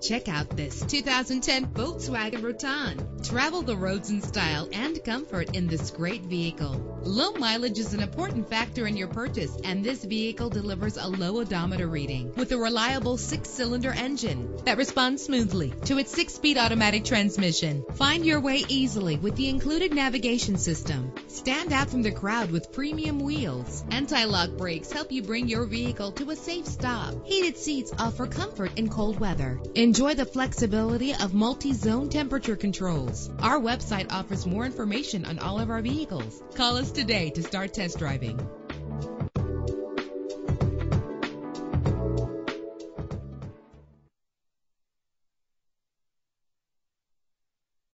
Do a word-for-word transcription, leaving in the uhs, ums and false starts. Check out this two thousand ten Volkswagen Routan. Travel the roads in style and comfort in this great vehicle. Low mileage is an important factor in your purchase, and this vehicle delivers a low odometer reading with a reliable six-cylinder engine that responds smoothly to its six-speed automatic transmission. Find your way easily with the included navigation system. Stand out from the crowd with premium wheels. Anti-lock brakes help you bring your vehicle to a safe stop. Heated seats offer comfort in cold weather. Enjoy the flexibility of multi-zone temperature controls. Our website offers more information on all of our vehicles. Call us today to start test driving.